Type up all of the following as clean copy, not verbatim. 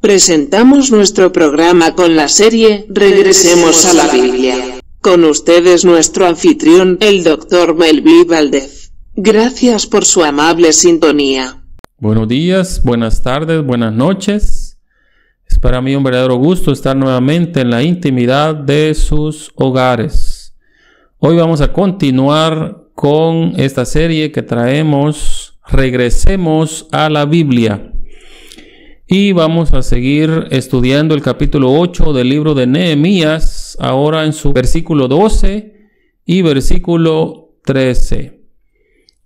Presentamos nuestro programa con la serie Regresemos a la Biblia. Con ustedes nuestro anfitrión, el Dr. Melby Valdez. Gracias por su amable sintonía. Buenos días, buenas tardes, buenas noches. Es para mí un verdadero gusto estar nuevamente en la intimidad de sus hogares. Hoy vamos a continuar con esta serie que traemos Regresemos a la Biblia. Y vamos a seguir estudiando el capítulo 8 del libro de Nehemías, ahora en su versículo 12 y versículo 13.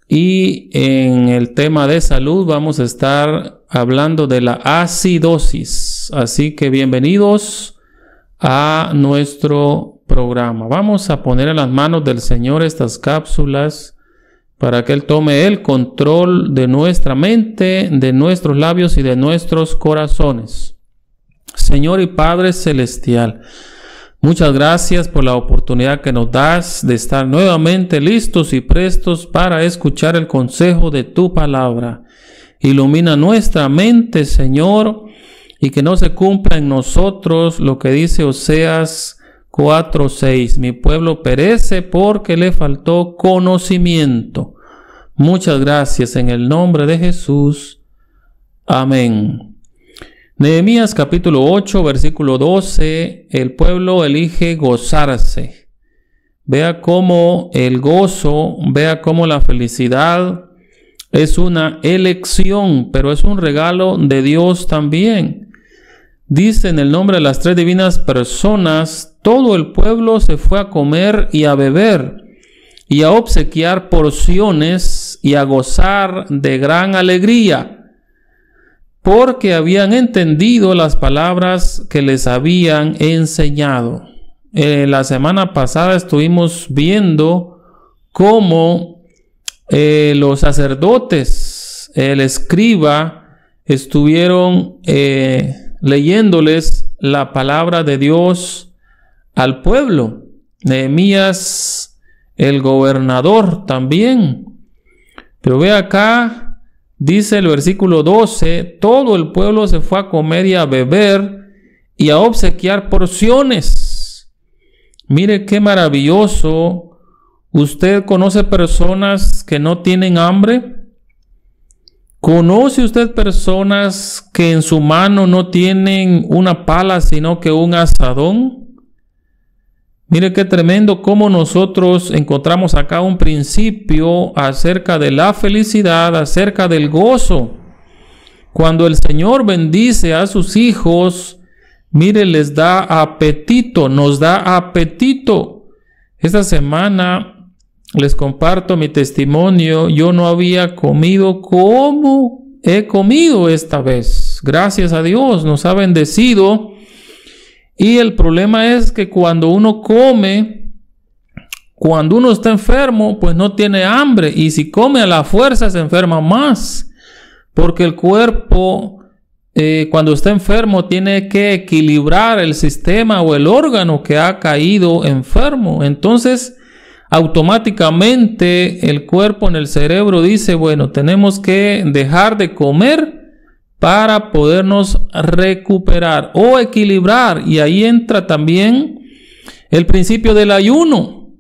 Y en el tema de salud vamos a estar hablando de la acidosis. Así que bienvenidos a nuestro programa. Vamos a poner en las manos del Señor estas cápsulas para que Él tome el control de nuestra mente, de nuestros labios y de nuestros corazones. Señor y Padre Celestial, muchas gracias por la oportunidad que nos das de estar nuevamente listos y prestos para escuchar el consejo de tu palabra. Ilumina nuestra mente, Señor, y que no se cumpla en nosotros lo que dice Oseas 4:6. Mi pueblo perece porque le faltó conocimiento. Muchas gracias en el nombre de Jesús. Amén. Nehemías capítulo 8, versículo 12. El pueblo elige gozarse. Vea cómo el gozo, vea cómo la felicidad es una elección, pero es un regalo de Dios también. Dice en el nombre de las tres divinas personas, todo el pueblo se fue a comer y a beber y a obsequiar porciones y a gozar de gran alegría, porque habían entendido las palabras que les habían enseñado. La semana pasada estuvimos viendo cómo los sacerdotes, el escriba, estuvieron leyéndoles la palabra de Dios al pueblo. Nehemías, el gobernador también. Pero ve acá, dice el versículo 12, todo el pueblo se fue a comer y a beber y a obsequiar porciones. Mire qué maravilloso. ¿Usted conoce personas que no tienen hambre? ¿Conoce usted personas que en su mano no tienen una pala, sino que un azadón? Mire qué tremendo cómo nosotros encontramos acá un principio acerca de la felicidad, acerca del gozo. Cuando el Señor bendice a sus hijos, mire, les da apetito, nos da apetito. Esta semana les comparto mi testimonio. Yo no había comido como he comido esta vez. Gracias a Dios nos ha bendecido. Y el problema es que cuando uno come, cuando uno está enfermo, pues no tiene hambre. Y si come a la fuerza se enferma más. Porque el cuerpo, cuando está enfermo, tiene que equilibrar el sistema o el órgano que ha caído enfermo. Entonces, automáticamente el cuerpo en el cerebro dice, bueno, tenemos que dejar de comer para podernos recuperar o equilibrar. Y ahí entra también el principio del ayuno.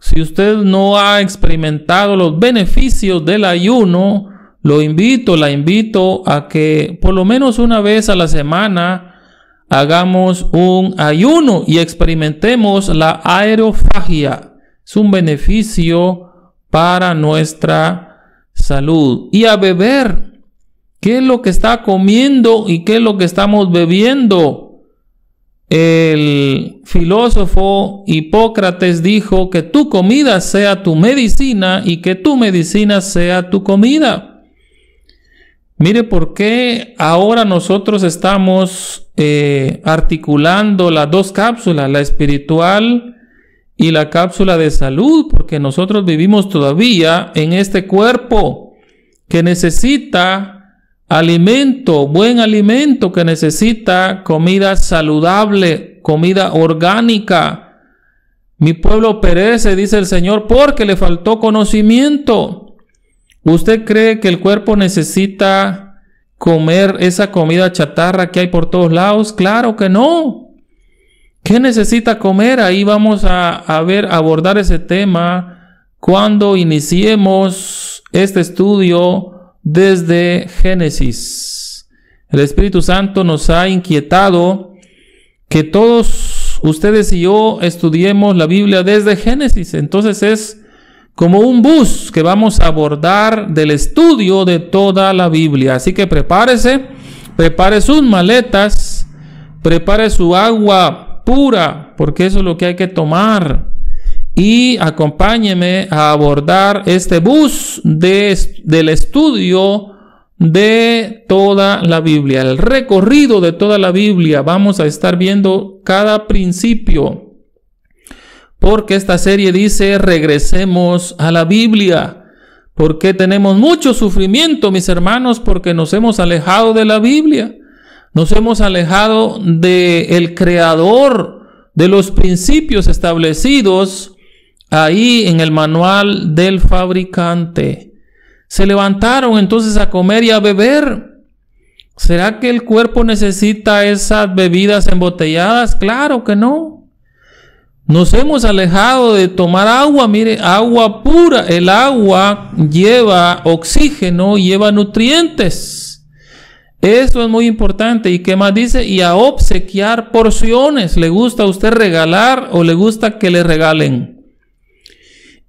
Si usted no ha experimentado los beneficios del ayuno, lo invito, la invito a que por lo menos una vez a la semana hagamos un ayuno y experimentemos la aerofagia. Es un beneficio para nuestra salud. Y a beber, ¿qué es lo que está comiendo y qué es lo que estamos bebiendo? El filósofo Hipócrates dijo que tu comida sea tu medicina y que tu medicina sea tu comida. Mire por qué ahora nosotros estamos articulando las dos cápsulas, la espiritual y la cápsula de salud, porque nosotros vivimos todavía en este cuerpo que necesita alimento, buen alimento, que necesita comida saludable, comida orgánica. Mi pueblo perece, dice el Señor, porque le faltó conocimiento. ¿Usted cree que el cuerpo necesita comer esa comida chatarra que hay por todos lados? Claro que no. ¿Qué necesita comer? Ahí vamos a abordar ese tema cuando iniciemos este estudio desde Génesis. El Espíritu Santo nos ha inquietado que todos ustedes y yo estudiemos la Biblia desde Génesis. Entonces es como un bus que vamos a abordar del estudio de toda la Biblia. Así que prepárese, prepare sus maletas, prepare su agua pura, porque eso es lo que hay que tomar. Y acompáñeme a abordar este bus del estudio de toda la Biblia. El recorrido de toda la Biblia. Vamos a estar viendo cada principio, porque esta serie dice: regresemos a la Biblia. Porque tenemos mucho sufrimiento, mis hermanos, porque nos hemos alejado de la Biblia. Nos hemos alejado del Creador, de los principios establecidos ahí en el manual del fabricante. Se levantaron entonces a comer y a beber. ¿Será que el cuerpo necesita esas bebidas embotelladas? Claro que no. Nos hemos alejado de tomar agua, mire, agua pura. El agua lleva oxígeno, lleva nutrientes. Eso es muy importante. ¿Y qué más dice? Y a obsequiar porciones. ¿Le gusta a usted regalar o le gusta que le regalen?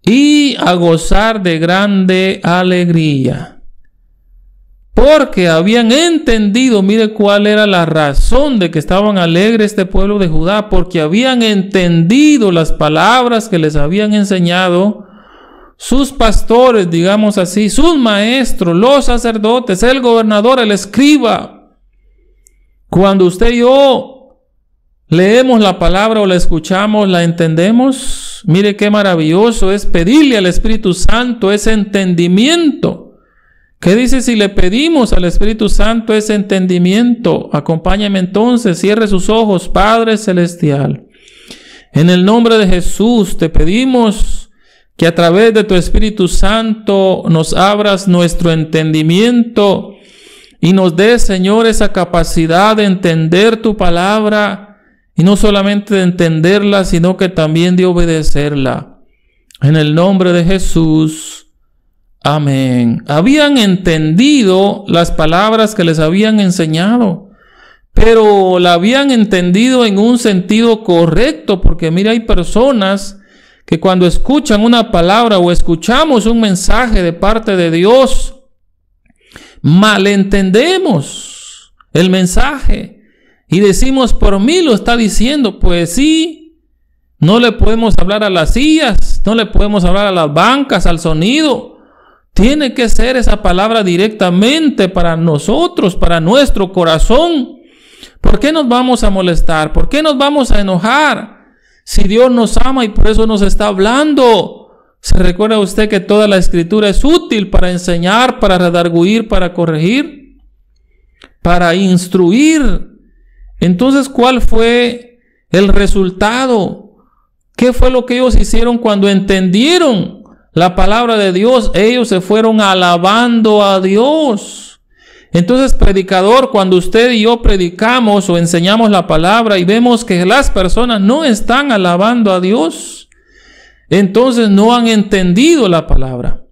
Y a gozar de grande alegría. Porque habían entendido, mire cuál era la razón de que estaban alegres este pueblo de Judá, porque habían entendido las palabras que les habían enseñado sus pastores, digamos así, sus maestros, los sacerdotes, el gobernador, el escriba. Cuando usted y yo leemos la palabra o la escuchamos, la entendemos. Mire qué maravilloso es pedirle al Espíritu Santo ese entendimiento. ¿Qué dice si le pedimos al Espíritu Santo ese entendimiento? Acompáñame entonces, cierre sus ojos. Padre Celestial, en el nombre de Jesús te pedimos que a través de tu Espíritu Santo nos abras nuestro entendimiento y nos des, Señor, esa capacidad de entender tu palabra, y no solamente de entenderla, sino que también de obedecerla. En el nombre de Jesús. Amén. Habían entendido las palabras que les habían enseñado, pero la habían entendido en un sentido correcto, porque mira, hay personas que cuando escuchan una palabra o escuchamos un mensaje de parte de Dios, malentendemos el mensaje y decimos: por mí lo está diciendo. Pues sí, no le podemos hablar a las sillas, no le podemos hablar a las bancas, al sonido. Tiene que ser esa palabra directamente para nosotros, para nuestro corazón. ¿Por qué nos vamos a molestar? ¿Por qué nos vamos a enojar? Si Dios nos ama y por eso nos está hablando. ¿Se recuerda usted que toda la Escritura es útil para enseñar, para redarguir, para corregir, para instruir? Entonces, ¿cuál fue el resultado? ¿Qué fue lo que ellos hicieron cuando entendieron la palabra de Dios? Ellos se fueron alabando a Dios. Entonces, predicador, cuando usted y yo predicamos o enseñamos la palabra y vemos que las personas no están alabando a Dios, entonces no han entendido la palabra.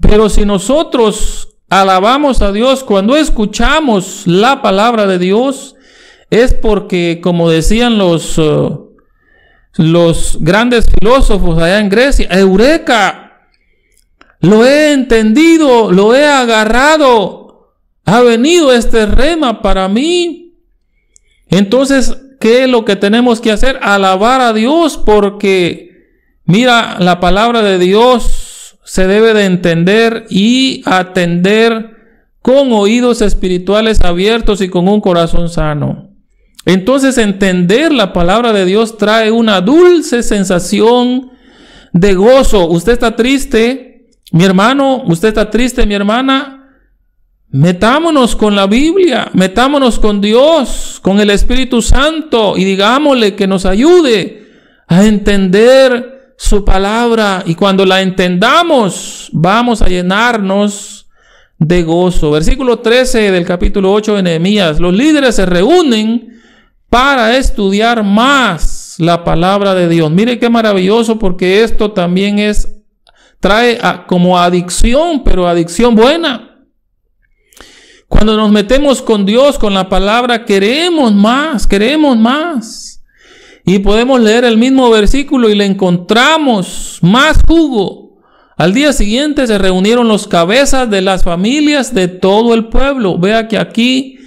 Pero si nosotros alabamos a Dios cuando escuchamos la palabra de Dios, es porque, como decían los grandes filósofos allá en Grecia: ¡eureka! Lo he entendido, lo he agarrado, ha venido este rema para mí. Entonces, ¿qué es lo que tenemos que hacer? Alabar a Dios, porque mira, la palabra de Dios se debe de entender y atender con oídos espirituales abiertos y con un corazón sano. Entonces, entender la palabra de Dios trae una dulce sensación de gozo. Usted está triste, mi hermano, usted está triste, mi hermana. Metámonos con la Biblia, metámonos con Dios, con el Espíritu Santo, y digámosle que nos ayude a entender su palabra. Y cuando la entendamos, vamos a llenarnos de gozo. Versículo 13 del capítulo 8 de Nehemías. Los líderes se reúnen para estudiar más la palabra de Dios. Mire qué maravilloso, porque esto también trae como adicción, pero adicción buena. Cuando nos metemos con Dios, con la palabra, queremos más. Y podemos leer el mismo versículo y le encontramos más jugo. Al día siguiente se reunieron los cabezas de las familias de todo el pueblo. Vea que aquí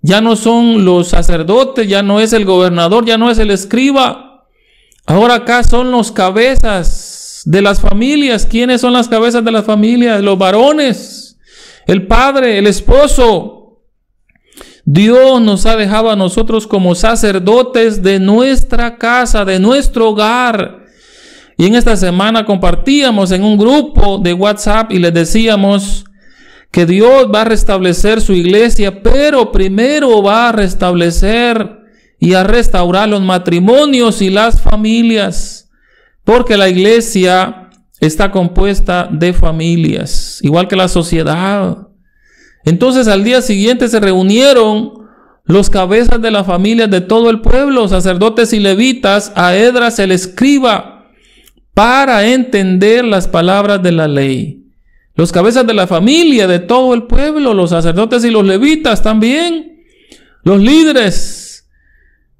ya no son los sacerdotes, ya no es el gobernador, ya no es el escriba. Ahora acá son los cabezas de las familias. ¿Quiénes son las cabezas de las familias? Los varones. El padre, el esposo. Dios nos ha dejado a nosotros como sacerdotes de nuestra casa, de nuestro hogar. Y en esta semana compartíamos en un grupo de WhatsApp y les decíamos que Dios va a restablecer su iglesia, pero primero va a restablecer y a restaurar los matrimonios y las familias, porque la iglesia está compuesta de familias, igual que la sociedad. Entonces al día siguiente se reunieron los cabezas de las familias de todo el pueblo, sacerdotes y levitas, a Edras el escriba, para entender las palabras de la ley. Los cabezas de la familia de todo el pueblo, los sacerdotes y los levitas también, los líderes.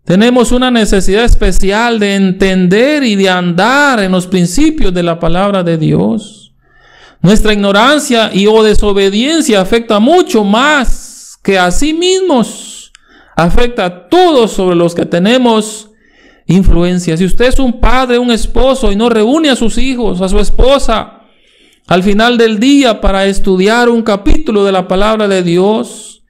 Tenemos una necesidad especial de entender y de andar en los principios de la palabra de Dios. Nuestra ignorancia y o desobediencia afecta mucho más que a sí mismos. Afecta a todos sobre los que tenemos influencia. Si usted es un padre, un esposo y no reúne a sus hijos, a su esposa, al final del día para estudiar un capítulo de la palabra de Dios,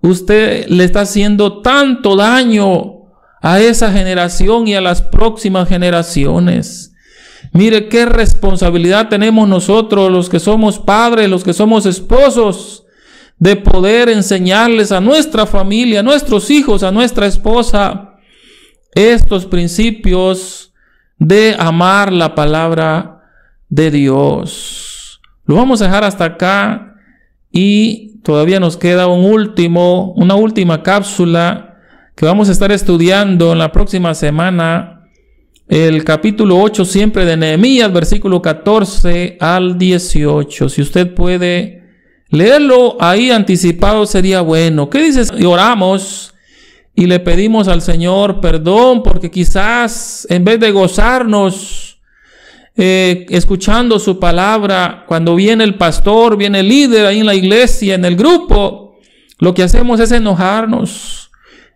usted le está haciendo tanto daño a esa generación y a las próximas generaciones. Mire qué responsabilidad tenemos nosotros, los que somos padres, los que somos esposos, de poder enseñarles a nuestra familia, a nuestros hijos, a nuestra esposa, estos principios de amar la palabra de Dios. Lo vamos a dejar hasta acá y todavía nos queda una última cápsula que vamos a estar estudiando en la próxima semana, el capítulo 8 siempre de Nehemías, versículo 14 al 18. Si usted puede leerlo ahí anticipado sería bueno. ¿Qué dices? Y oramos y le pedimos al Señor perdón, porque quizás en vez de gozarnos escuchando su palabra, cuando viene el pastor, viene el líder ahí en la iglesia, en el grupo, lo que hacemos es enojarnos.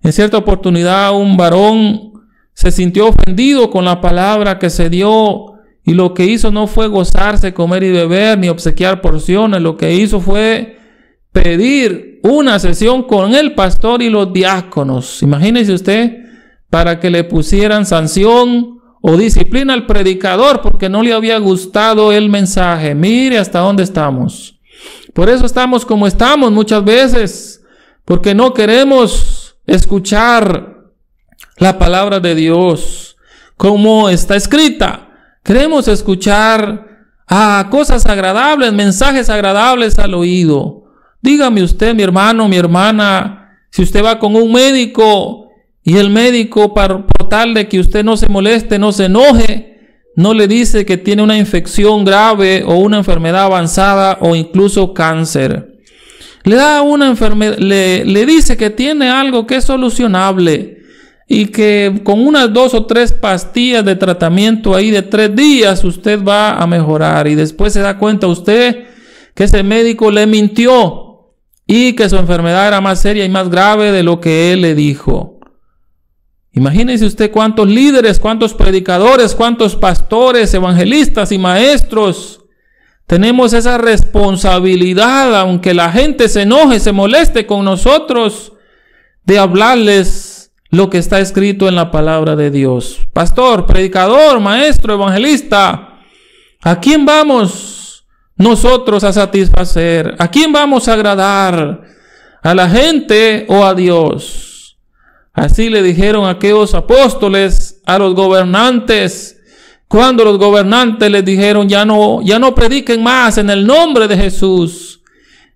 En cierta oportunidad un varón se sintió ofendido con la palabra que se dio y lo que hizo no fue gozarse, comer y beber, ni obsequiar porciones. Lo que hizo fue pedir una sesión con el pastor y los diáconos. Imagínese usted, para que le pusieran sanción o disciplina al predicador porque no le había gustado el mensaje. Mire hasta dónde estamos. Por eso estamos como estamos muchas veces, porque no queremos escuchar la palabra de Dios como está escrita. Queremos escuchar cosas agradables, mensajes agradables al oído. Dígame usted, mi hermano, mi hermana, si usted va con un médico y el médico, para tal de que usted no se moleste, no se enoje, no le dice que tiene una infección grave o una enfermedad avanzada o incluso cáncer. Le da una enfermedad, le dice que tiene algo que es solucionable y que con unas 2 o 3 pastillas de tratamiento ahí de 3 días usted va a mejorar, y después se da cuenta usted que ese médico le mintió y que su enfermedad era más seria y más grave de lo que él le dijo. Imagínese usted cuántos líderes, cuántos predicadores, cuántos pastores, evangelistas y maestros. Tenemos esa responsabilidad, aunque la gente se enoje, se moleste con nosotros, de hablarles lo que está escrito en la palabra de Dios. Pastor, predicador, maestro, evangelista, ¿a quién vamos nosotros a satisfacer? ¿A quién vamos a agradar? ¿A la gente o a Dios? Así le dijeron aquellos apóstoles a los gobernantes, cuando los gobernantes les dijeron, ya no prediquen más en el nombre de Jesús.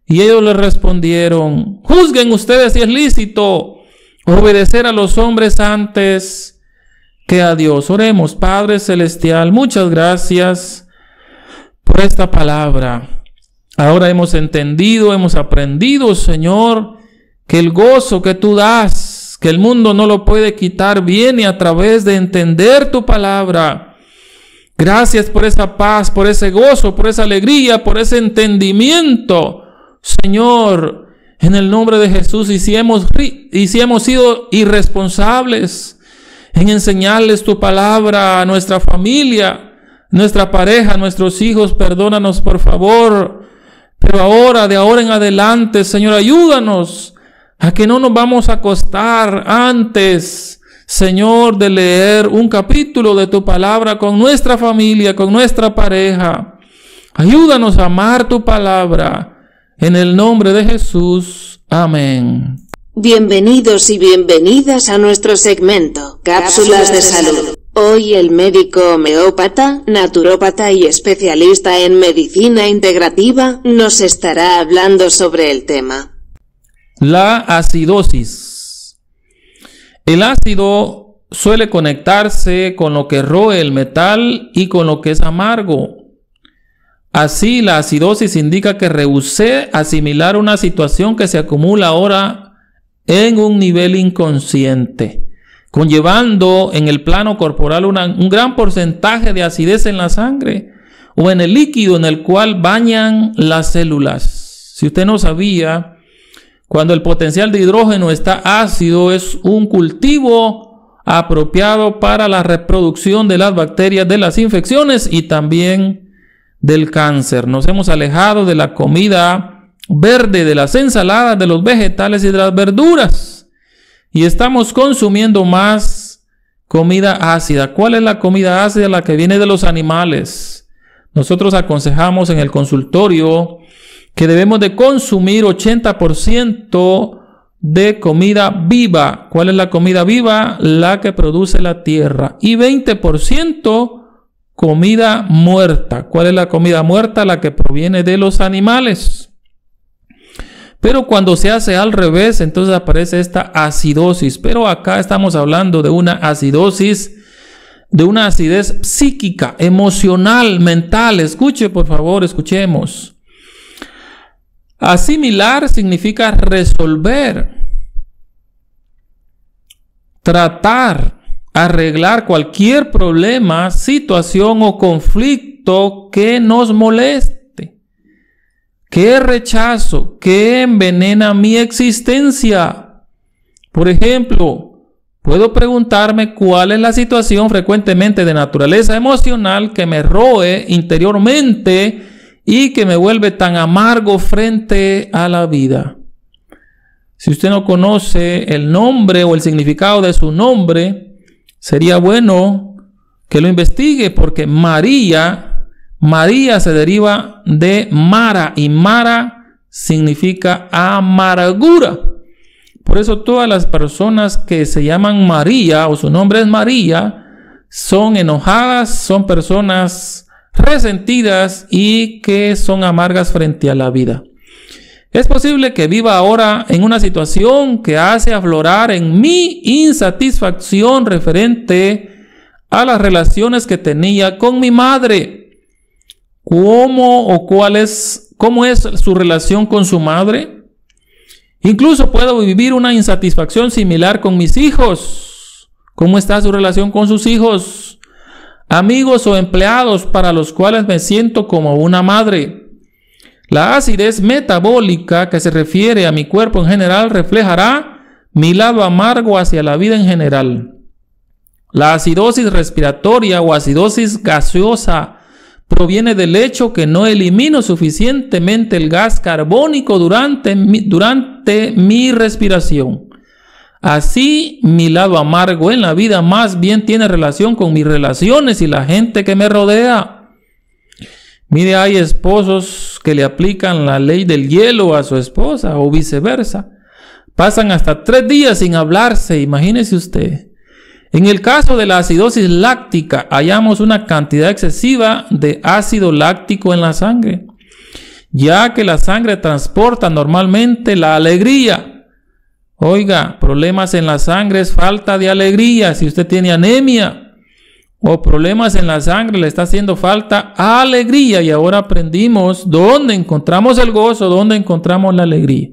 Y ellos le respondieron: juzguen ustedes si es lícito obedecer a los hombres antes que a Dios. Oremos. Padre Celestial, muchas gracias por esta palabra. Ahora hemos entendido, hemos aprendido, Señor, que el gozo que tú das, que el mundo no lo puede quitar, viene a través de entender tu palabra. Gracias por esa paz, por ese gozo, por esa alegría, por ese entendimiento, Señor, en el nombre de Jesús. Y si hemos sido irresponsables en enseñarles tu palabra a nuestra familia, nuestra pareja, nuestros hijos, perdónanos por favor. Pero ahora, de ahora en adelante, Señor, ayúdanos a que no nos vamos a acostar antes, Señor, de leer un capítulo de tu palabra con nuestra familia, con nuestra pareja. Ayúdanos a amar tu palabra. En el nombre de Jesús. Amén. Bienvenidos y bienvenidas a nuestro segmento Cápsulas de Salud. Hoy el médico homeópata, naturópata y especialista en medicina integrativa nos estará hablando sobre el tema. La acidosis. El ácido suele conectarse con lo que roe el metal y con lo que es amargo. Así, la acidosis indica que rehusé asimilar una situación que se acumula ahora en un nivel inconsciente, conllevando en el plano corporal un gran porcentaje de acidez en la sangre o en el líquido en el cual bañan las células. Si usted no sabía, cuando el potencial de hidrógeno está ácido, es un cultivo apropiado para la reproducción de las bacterias de las infecciones y también del cáncer. Nos hemos alejado de la comida verde, de las ensaladas, de los vegetales y de las verduras, y estamos consumiendo más comida ácida. ¿Cuál es la comida ácida? La que viene de los animales. Nosotros aconsejamos en el consultorio que debemos de consumir 80% de comida viva. ¿Cuál es la comida viva? La que produce la tierra. Y 20% comida muerta. ¿Cuál es la comida muerta? La que proviene de los animales. Pero cuando se hace al revés, entonces aparece esta acidosis. Pero acá estamos hablando de una acidosis, de una acidez psíquica, emocional, mental. Escuche, por favor, escuchemos. Asimilar significa resolver, tratar, arreglar cualquier problema, situación o conflicto que nos moleste, que rechazo, que envenena mi existencia. Por ejemplo, puedo preguntarme cuál es la situación frecuentemente de naturaleza emocional que me roe interiormente y que me vuelve tan amargo frente a la vida. Si usted no conoce el nombre o el significado de su nombre, sería bueno que lo investigue, porque María se deriva de Mara, y Mara significa amargura. Por eso todas las personas que se llaman María o su nombre es María son enojadas, son personas resentidas y que son amargas frente a la vida. Es posible que viva ahora en una situación que hace aflorar en mí insatisfacción referente a las relaciones que tenía con mi madre. ¿Cómo es su relación con su madre? Incluso puedo vivir una insatisfacción similar con mis hijos. ¿Cómo está su relación con sus hijos, amigos o empleados para los cuales me siento como una madre? La acidez metabólica, que se refiere a mi cuerpo en general, reflejará mi lado amargo hacia la vida en general. La acidosis respiratoria o acidosis gaseosa proviene del hecho que no elimino suficientemente el gas carbónico durante mi respiración. Así, mi lado amargo en la vida más bien tiene relación con mis relaciones y la gente que me rodea. Mire, hay esposos que le aplican la ley del hielo a su esposa o viceversa. Pasan hasta 3 días sin hablarse, imagínese usted. En el caso de la acidosis láctica, hallamos una cantidad excesiva de ácido láctico en la sangre. ya que la sangre transporta normalmente la alegría. Oiga, problemas en la sangre es falta de alegría. Si usted tiene anemia o problemas en la sangre, le está haciendo falta alegría. Y ahora aprendimos dónde encontramos el gozo, dónde encontramos la alegría.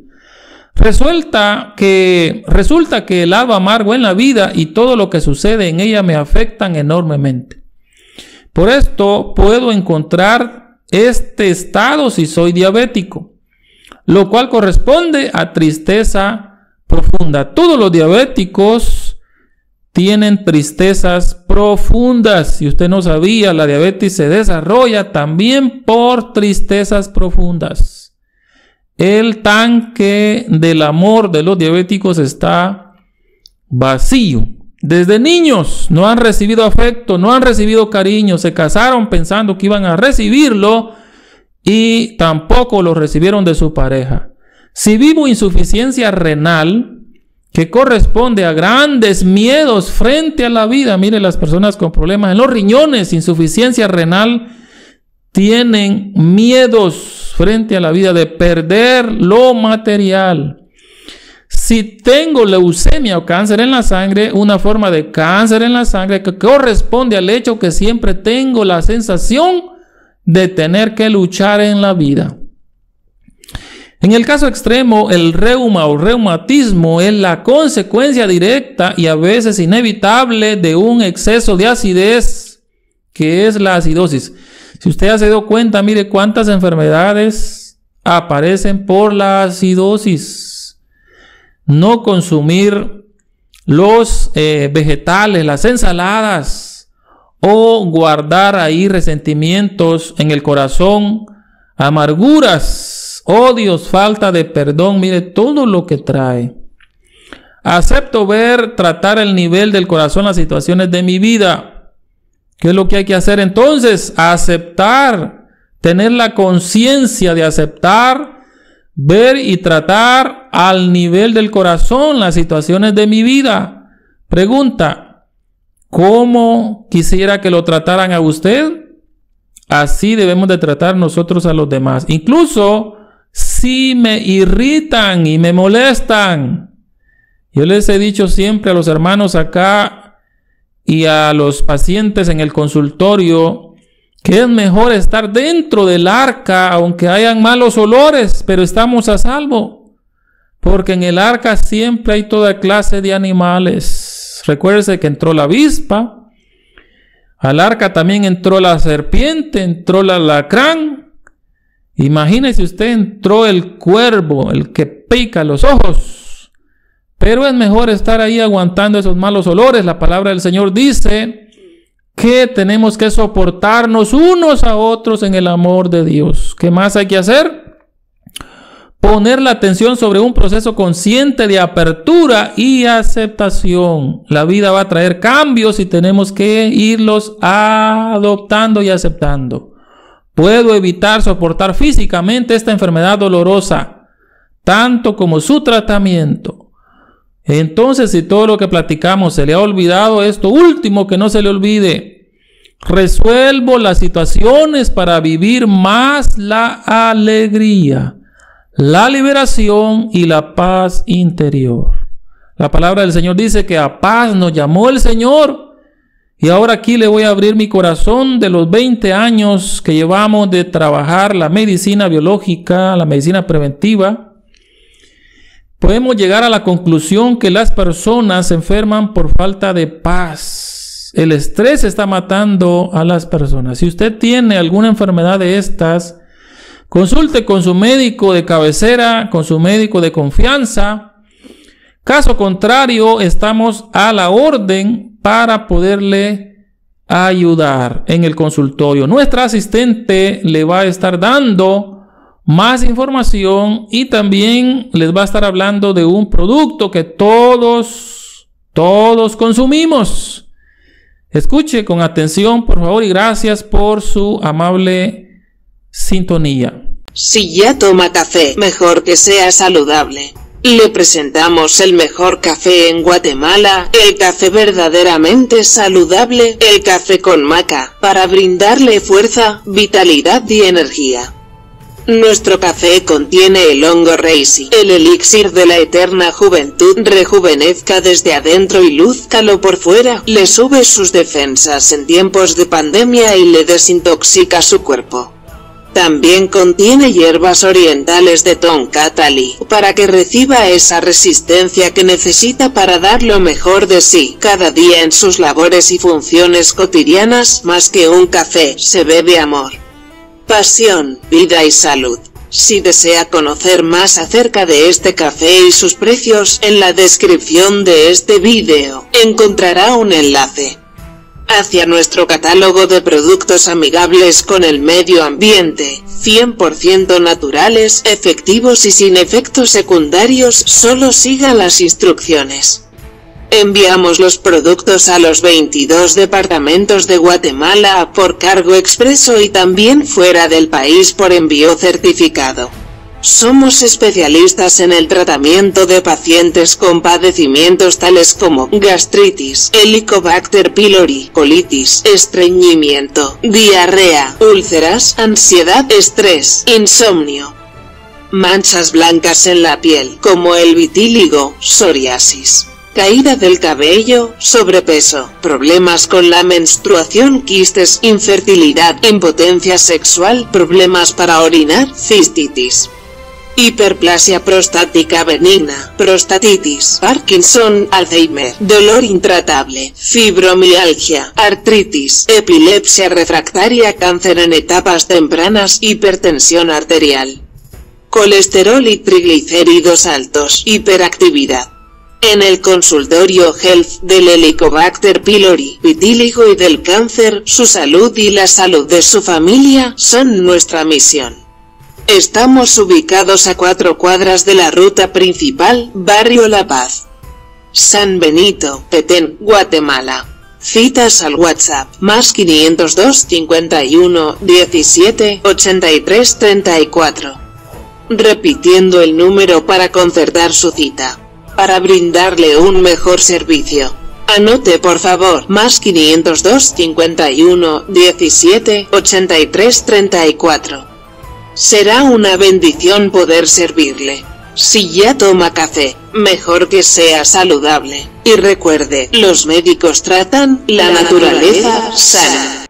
Resulta que el agua amargo en la vida y todo lo que sucede en ella me afectan enormemente. Por esto puedo encontrar este estado si soy diabético, lo cual corresponde a tristeza profunda. Todos los diabéticos tienen tristezas profundas. Si usted no sabía, la diabetes se desarrolla también por tristezas profundas. El tanque del amor de los diabéticos está vacío. Desde niños no han recibido afecto, no han recibido cariño. Se casaron pensando que iban a recibirlo y tampoco lo recibieron de su pareja. Si vivo insuficiencia renal, que corresponde a grandes miedos frente a la vida. Mire, las personas con problemas en los riñones, insuficiencia renal, tienen miedos frente a la vida de perder lo material. Si tengo leucemia o cáncer en la sangre, una forma de cáncer en la sangre que corresponde al hecho que siempre tengo la sensación de tener que luchar en la vida. En el caso extremo, el reuma o reumatismo es la consecuencia directa y a veces inevitable de un exceso de acidez, que es la acidosis. Si usted ya se dio cuenta, mire cuántas enfermedades aparecen por la acidosis. No consumir los vegetales, las ensaladas, o guardar ahí resentimientos en el corazón, amarguras, odios, falta de perdón. Mire todo lo que trae. Acepto ver, tratar el nivel del corazón, las situaciones de mi vida. ¿Qué es lo que hay que hacer entonces? Aceptar, tener la conciencia de aceptar, ver y tratar al nivel del corazón las situaciones de mi vida. Pregunta, ¿cómo quisiera que lo trataran a usted? Así debemos de tratar nosotros a los demás. Incluso si me irritan y me molestan. Yo les he dicho siempre a los hermanos acá, y a los pacientes en el consultorio, que es mejor estar dentro del arca, aunque hayan malos olores, pero estamos a salvo, porque en el arca siempre hay toda clase de animales. Recuérdese que entró la avispa, al arca también entró la serpiente, entró el alacrán. Imagínese usted, entró el cuervo, el que pica los ojos. Pero es mejor estar ahí aguantando esos malos olores. La palabra del Señor dice que tenemos que soportarnos unos a otros en el amor de Dios. ¿Qué más hay que hacer? Poner la atención sobre un proceso consciente de apertura y aceptación. La vida va a traer cambios y tenemos que irlos adoptando y aceptando. Puedo evitar soportar físicamente esta enfermedad dolorosa, tanto como su tratamiento. Entonces, si todo lo que platicamos se le ha olvidado, esto último que no se le olvide, resuelvo las situaciones para vivir más la alegría, la liberación y la paz interior. La palabra del Señor dice que a paz nos llamó el Señor, y ahora aquí le voy a abrir mi corazón de los 20 años que llevamos de trabajar la medicina biológica, la medicina preventiva. Podemos llegar a la conclusión que las personas se enferman por falta de paz. El estrés está matando a las personas. Si usted tiene alguna enfermedad de estas, consulte con su médico de cabecera, con su médico de confianza. Caso contrario, estamos a la orden para poderle ayudar en el consultorio. Nuestra asistente le va a estar dando más información y también les va a estar hablando de un producto que todos consumimos. Escuche con atención, por favor, y gracias por su amable sintonía. Si ya toma café, mejor que sea saludable. Le presentamos el mejor café en Guatemala, el café verdaderamente saludable, el café con maca, para brindarle fuerza, vitalidad y energía. Nuestro café contiene el hongo Reishi, el elixir de la eterna juventud. Rejuvenezca desde adentro y lúzcalo por fuera. Le sube sus defensas en tiempos de pandemia y le desintoxica su cuerpo. También contiene hierbas orientales de Tonkatali, para que reciba esa resistencia que necesita para dar lo mejor de sí cada día en sus labores y funciones cotidianas. Más que un café, se bebe amor, pasión, vida y salud. Si desea conocer más acerca de este café y sus precios, en la descripción de este vídeo encontrará un enlace hacia nuestro catálogo de productos amigables con el medio ambiente, 100% naturales, efectivos y sin efectos secundarios. Solo siga las instrucciones. Enviamos los productos a los 22 departamentos de Guatemala por cargo expreso y también fuera del país por envío certificado. Somos especialistas en el tratamiento de pacientes con padecimientos tales como gastritis, Helicobacter pylori, colitis, estreñimiento, diarrea, úlceras, ansiedad, estrés, insomnio, manchas blancas en la piel, como el vitíligo, psoriasis, caída del cabello, sobrepeso, problemas con la menstruación, quistes, infertilidad, impotencia sexual, problemas para orinar, cistitis, hiperplasia prostática benigna, prostatitis, Parkinson, Alzheimer, dolor intratable, fibromialgia, artritis, epilepsia refractaria, cáncer en etapas tempranas, hipertensión arterial, colesterol y triglicéridos altos, hiperactividad. En el consultorio Health del Helicobacter pylori, vitíligo y del cáncer, su salud y la salud de su familia son nuestra misión. Estamos ubicados a 4 cuadras de la ruta principal, Barrio La Paz, San Benito, Petén, Guatemala. Citas al WhatsApp, más 502 51 17 83 34. Repitiendo el número para concertar su cita. Para brindarle un mejor servicio, anote por favor, más 502 51 17 83 34. Será una bendición poder servirle. Si ya toma café, mejor que sea saludable. Y recuerde, los médicos tratan, la naturaleza sana.